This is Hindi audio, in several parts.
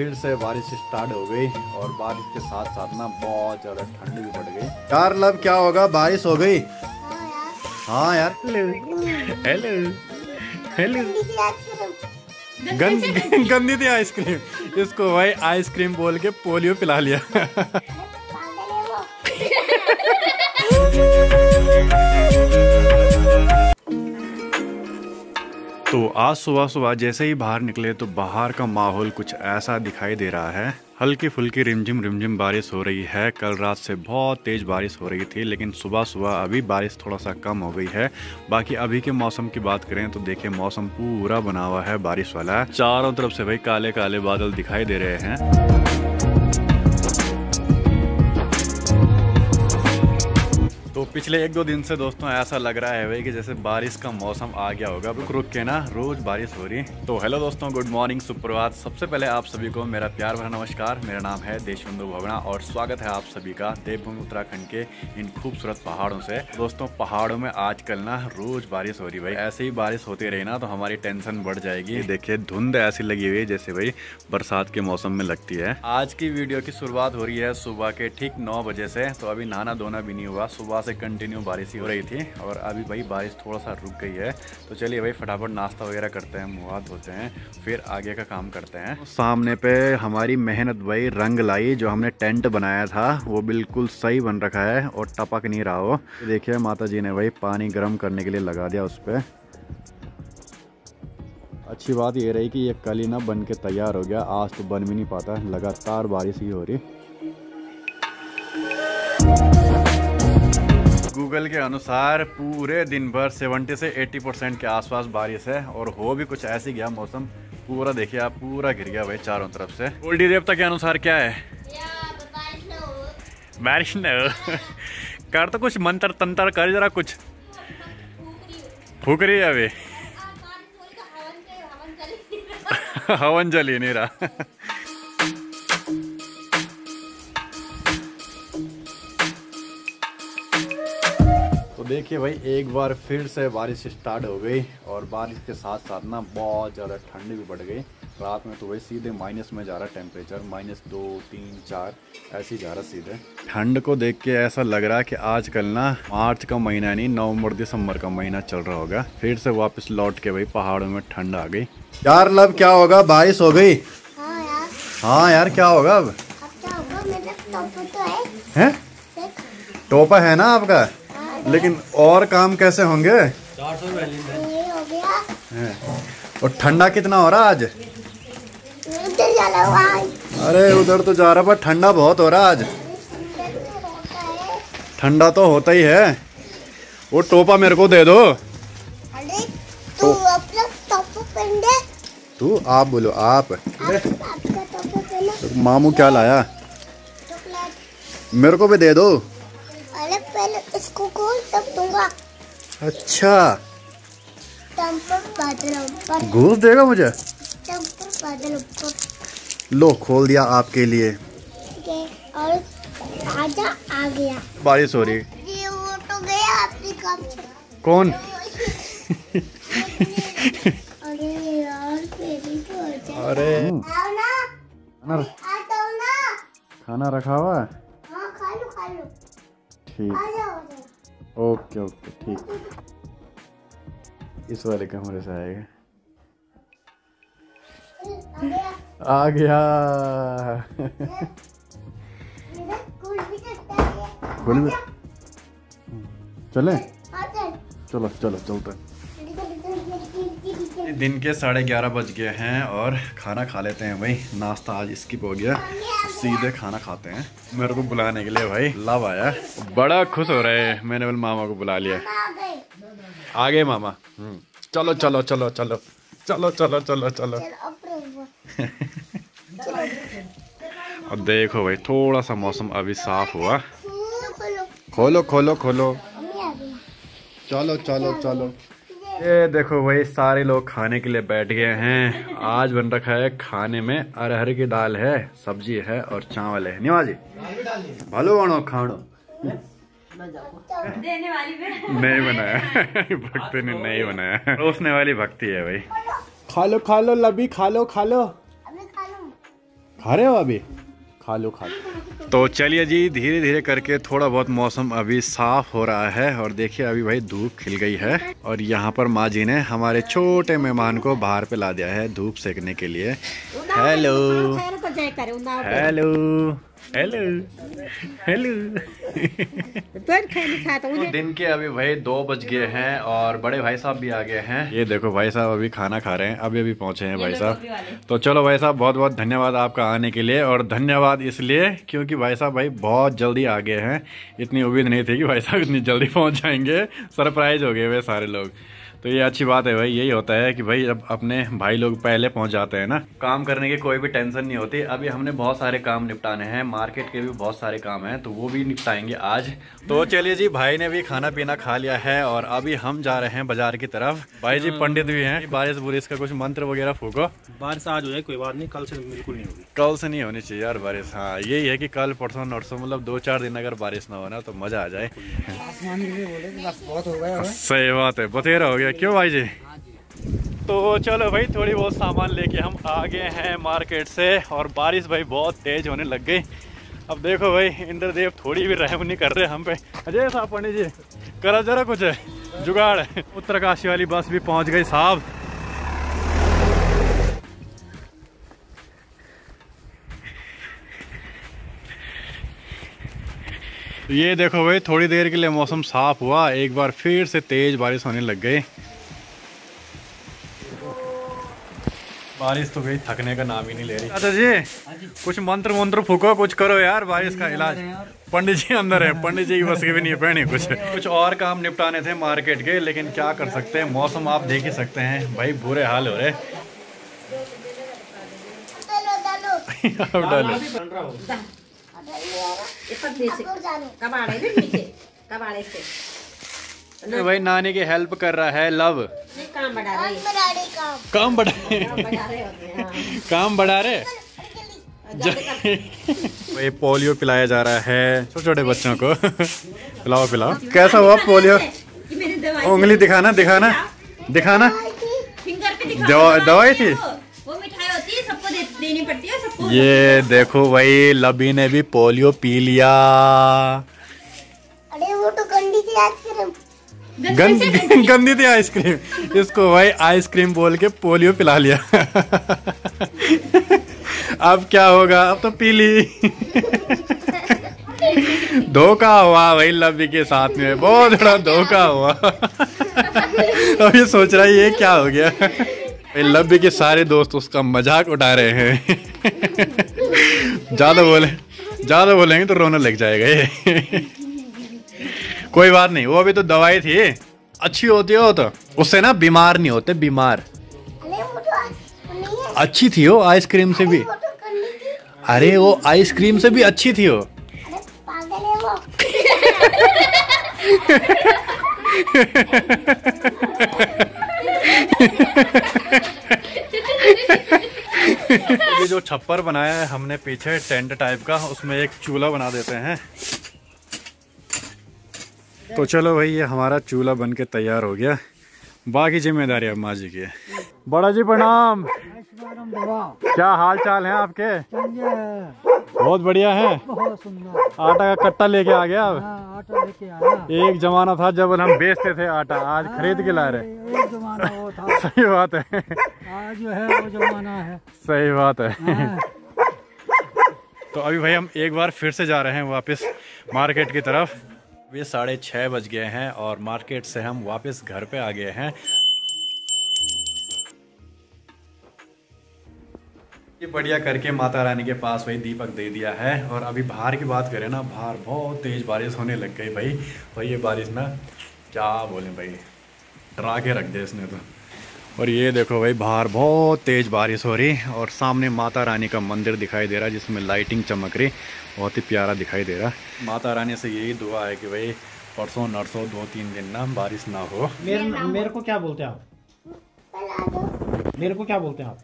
फिर से बारिश स्टार्ट हो गई और बारिश के साथ साथ ना बहुत ज्यादा ठंड भी बढ़ गई यार। लब क्या होगा, बारिश हो गई। हाँ यार, हेलो हेलो गंदी थी आइसक्रीम, इसको भाई आइसक्रीम बोल के पोलियो पिला लिया। तो आज सुबह सुबह जैसे ही बाहर निकले तो बाहर का माहौल कुछ ऐसा दिखाई दे रहा है। हल्की फुल्की रिमझिम बारिश हो रही है। कल रात से बहुत तेज़ बारिश हो रही थी, लेकिन सुबह सुबह अभी बारिश थोड़ा सा कम हो गई है। बाकी अभी के मौसम की बात करें तो देखिए मौसम पूरा बना हुआ है बारिश वाला। चारों तरफ से भाई काले काले बादल दिखाई दे रहे हैं। तो पिछले एक दो दिन से दोस्तों ऐसा लग रहा है भाई कि जैसे बारिश का मौसम आ गया होगा, रुक रुक के ना रोज बारिश हो रही है। तो हेलो दोस्तों, गुड मॉर्निंग, सुप्रभात। सबसे पहले आप सभी को मेरा प्यार भरा नमस्कार। मेरा नाम है देशबंधु भगणा और स्वागत है आप सभी का देवभूमि उत्तराखंड के इन खूबसूरत पहाड़ों से। दोस्तों पहाड़ों में आजकल ना रोज बारिश हो रही भाई। ऐसे ही बारिश होती रही ना तो हमारी टेंशन बढ़ जाएगी। देखिये धुंध ऐसी लगी हुई है जैसे भाई बरसात के मौसम में लगती है। आज की वीडियो की शुरुआत हो रही है सुबह के ठीक 9 बजे से। तो अभी नहाना धोना भी नहीं हुआ, सुबह कंटिन्यू बारिश ही हो रही थी और अभी भाई बारिश थोड़ा सा रुक गई है। तो चलिए भाई फटाफट नाश्ता वगैरह करते हैं, मुँह हाथ धोते हैं, फिर आगे का काम करते हैं। तो सामने पे हमारी मेहनत भाई रंग लाई। जो हमने टेंट बनाया था वो बिल्कुल सही बन रखा है और टपक नहीं रहा हो। तो देखिए माताजी ने भाई पानी गर्म करने के लिए लगा दिया उस पर। अच्छी बात ये रही कि ये कल ही ना बन के तैयार हो गया, आज तो बन भी नहीं पाता, लगातार बारिश ही हो रही। गूगल के अनुसार पूरे दिन भर 70 से 80% के आसपास बारिश है और हो भी कुछ ऐसी गया मौसम। पूरा देखिए आप, पूरा गिर गया भाई चारों तरफ से। गोल्डी देवता के अनुसार क्या है, बारिश न हो। कर तो कुछ मंत्र तंत्र कर जरा, कुछ फूक रही है अभी। हवन जल ही नहीं रहा। देखिए भाई एक बार फिर से बारिश स्टार्ट हो गई और बारिश के साथ साथ ना बहुत ज़्यादा ठंड भी बढ़ गई। रात में तो वही सीधे माइनस में जा रहा टेम्परेचर, -2, 3, 4 ऐसे ही जा रहा सीधे। ठंड को देख के ऐसा लग रहा है कि आजकल ना मार्च का महीना नहीं, नवंबर दिसंबर का महीना चल रहा होगा। फिर से वापस लौट के भाई पहाड़ों में ठंड आ गई यार। लब क्या होगा, बारिश हो गई। हाँ यार क्या होगा अब? टोपा है ना आपका, लेकिन और काम कैसे होंगे। 400 ये हो गया। और ठंडा कितना हो रहा आज? उधर जा रहा आज। अरे उधर तो जा रहा पर ठंडा बहुत हो रहा आज। ठंडा तो होता ही है। वो टोपा मेरे को दे दो। अरे तू अपना टोपा पहन दे। तू आप बोलो आप। तो मामू क्या लाया, मेरे को भी दे दो। इसको गोल तब दूंगा। अच्छा गोल देगा मुझे? लो खोल दिया आपके लिए। और आजा आ गया। बारिश हो रही ये वो तो गया अपने काम से। कौन? अरे यार तो अरे आओ ना। खाना रखा हुआ है। हाँ खा लो खा लो। ठीक ओके ओके ठीक। इस वाले कमरे से आएगा। आ गया, खोल भी। चले चलो चलो चलते। दिन के 11:30 बज गए हैं और खाना खा लेते हैं भाई। नाश्ता आज स्किप हो गया, सीधे खाना खाते हैं। मेरे को बुलाने के लिए भाई लव आया, बड़ा खुश हो रहा है। मैंने बोल मामा को बुला लिया। आ गए मामा। चलो चलो चलो चलो चलो चलो चलो चलो। और देखो भाई थोड़ा सा मौसम अभी साफ हुआ। खोलो खोलो खोलो। चलो चलो चलो। ये देखो भाई सारे लोग खाने के लिए बैठ गए हैं। आज बन रखा है खाने में अरहर की दाल है, सब्जी है और चावल है। निवाजी भलो बनो खानो। नहीं बनाया। भक्ति ने नहीं बनाया, रोशने वाली भक्ति है भाई। खा लो लबी, खा लो खा रहे हो अभी? खा लो खा लो। तो चलिए जी, धीरे धीरे करके थोड़ा बहुत मौसम अभी साफ हो रहा है और देखिए अभी भाई धूप खिल गई है और यहाँ पर माँ जी ने हमारे छोटे मेहमान को बाहर पे ला दिया है धूप सेकने के लिए। Hello hello hello hello. दिन के अभी भाई 2 बज गए हैं और बड़े भाई साहब भी आ गए हैं। ये देखो भाई साहब अभी खाना खा रहे हैं, अभी अभी पहुंचे हैं भाई साहब। तो चलो भाई साहब बहुत बहुत धन्यवाद आपका आने के लिए, और धन्यवाद इसलिए क्योंकि भाई साहब भाई बहुत जल्दी आ गए हैं। इतनी उम्मीद नहीं थी कि भाई साहब इतनी जल्दी पहुँच जाएंगे, सरप्राइज हो गए वे सारे लोग। तो ये अच्छी बात है भाई, यही होता है कि भाई जब अपने भाई लोग पहले पहुंच जाते हैं ना, काम करने की कोई भी टेंशन नहीं होती। अभी हमने बहुत सारे काम निपटाने हैं, मार्केट के भी बहुत सारे काम हैं तो वो भी निपटाएंगे आज। तो चलिए जी, भाई ने भी खाना पीना खा लिया है और अभी हम जा रहे हैं बाजार की तरफ। भाई जी पंडित भी हैं। बारिश बुरिश का कुछ मंत्र वगैरह फूको। बारिश आज हो जाए कोई बात नहीं, कल से बिल्कुल नहीं होगी। कल से नहीं होनी चाहिए यार बारिश। हाँ यही है कि कल परसों नरसों, मतलब 2-4 दिन अगर बारिश ना होना तो मजा आ जाए। सही बात है, बतेरा हो गया क्यों भाई जी। तो चलो भाई थोड़ी बहुत सामान लेके हम आ गए हैं मार्केट से, और बारिश भाई बहुत तेज होने लग गई। अब देखो भाई इंद्रदेव थोड़ी भी रहम नहीं कर रहे हम पे। अजय साहब पंडित जी करा जरा कुछ है जुगाड़। उत्तरकाशी वाली बस भी पहुंच गई साहब। ये देखो भाई थोड़ी देर के लिए मौसम साफ हुआ, एक बार फिर से तेज बारिश होने लग गई। बारिश तो भाई थकने का नाम ही नहीं ले रही। अच्छा जी कुछ मंत्र मंत्र फूको, कुछ करो यार बारिश का इलाज। पंडित जी अंदर है, पंडित जी की बस के भी नहीं पहने। कुछ और काम निपटाने थे मार्केट के, लेकिन क्या कर सकते हैं, मौसम आप देख ही सकते हैं भाई, बुरे हाल हो रहे। अब डालो भाई, नानी की हेल्प कर रहा है लव। काम बढ़ा रहे काम बढ़ा रहे भाई। पोलियो पिलाया जा रहा है छोटे छोटे बच्चों को। पिलाओ पिलाओ। कैसा हुआ पोलियो? उंगली दिखाना दिखाना दिखाना। दवाई थी देनी पड़ती है सबको। ये देखो भाई लबी ने भी पोलियो पी लिया। अरे वो तो गंदी थी आइसक्रीम, गंदी थी आइसक्रीम, इसको भाई आइसक्रीम बोल के पोलियो पिला लिया। अब क्या होगा, अब तो पी ली। धोखा हुआ भाई लबी के साथ में, बहुत बड़ा धोखा हुआ। अब ये सोच रहा है ये क्या हो गया। लब्बी के सारे दोस्त उसका मजाक उड़ा रहे हैं। ज़्यादा बोलेंगे तो रोने लग जाएगा ये। कोई बात नहीं, वो अभी तो दवाई थी, अच्छी होती हो तो उससे ना बीमार नहीं होते। बीमार अच्छी थी वो आइसक्रीम से भी। अरे वो आइसक्रीम से भी अच्छी थी वो। ये जो छप्पर बनाया है हमने पीछे टेंट टाइप का, उसमें एक चूल्हा बना देते हैं। तो चलो भाई ये हमारा चूल्हा बन के तैयार हो गया, बाकी जिम्मेदारी अब माँ जी की है। बड़ा जी प्रणाम, क्या हाल चाल है आपके? बहुत बढ़िया है। आटा का कट्टा लेके आ गया आप? आटा लेके आया। एक जमाना था जब हम बेचते थे आटा, आज खरीद के ला रहे। एक जमाना वो था। सही बात है, आज जो है वो जमाना है। सही बात है। तो अभी भाई हम एक बार फिर से जा रहे हैं वापस मार्केट की तरफ। अभी 6:30 बज गए हैं और मार्केट से हम वापस घर पे आ गए हैं। ये बढ़िया करके माता रानी के पास वही दीपक दे दिया है। और अभी बाहर की बात करें ना, बाहर बहुत तेज बारिश होने लग गई भाई। भाई ये बारिश ना क्या बोलें भाई, डरा के रख दे इसने तो। और ये देखो भाई बाहर बहुत तेज बारिश हो रही, और सामने माता रानी का मंदिर दिखाई दे रहा जिसमें लाइटिंग चमक रही, बहुत ही प्यारा दिखाई दे रहा। माता रानी से यही दुआ है कि भाई परसों नरसों 2-3 दिन ना बारिश ना हो। मेरे को क्या बोलते हैं आप? मेरे को क्या बोलते हैं आप?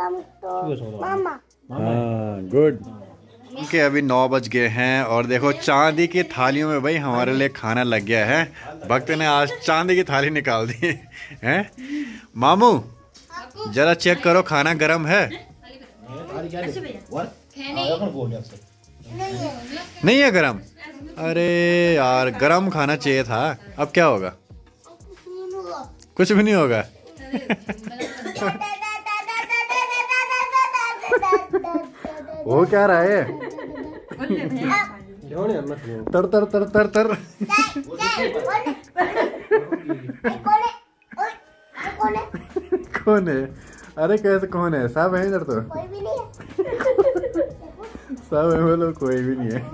मामा। गुड। ओके अभी 9 बज गए हैं और देखो चांदी की थालियों में भाई हमारे लिए खाना लग गया है। भक्त ने आज चांदी की थाली निकाल दी है। मामू जरा चेक करो खाना गरम है। नहीं है गरम। अरे यार गरम खाना चाहिए था, अब क्या होगा? कुछ भी नहीं होगा। वो क्या रहा है? तर तर तर तर तर कौन है? अरे कैसे कौन है? सब है इधर तो, सब है बोलो, कोई भी नहीं है।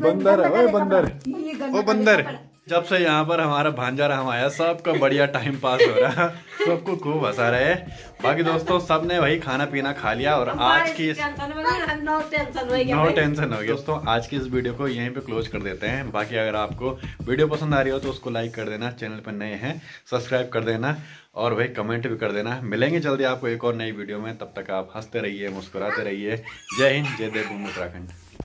बंदर है वो, बंदर, वो बंदर। जब से यहाँ पर हमारा भांजा राम आया सबका बढ़िया टाइम पास हो रहा है, सबको खूब हंसा रहे। बाकी दोस्तों सबने वही खाना पीना खा लिया और आज की इस नो टेंशन हो गया। दोस्तों आज की इस वीडियो को यहीं पे क्लोज कर देते हैं। बाकी अगर आपको वीडियो पसंद आ रही हो तो उसको लाइक कर देना, चैनल पर नए हैं सब्सक्राइब कर देना और वही कमेंट भी कर देना। मिलेंगे जल्दी आपको एक और नई वीडियो में, तब तक आप हंसते रहिए, मुस्कुराते रहिए। जय हिंद, जय देवभूमि उत्तराखंड।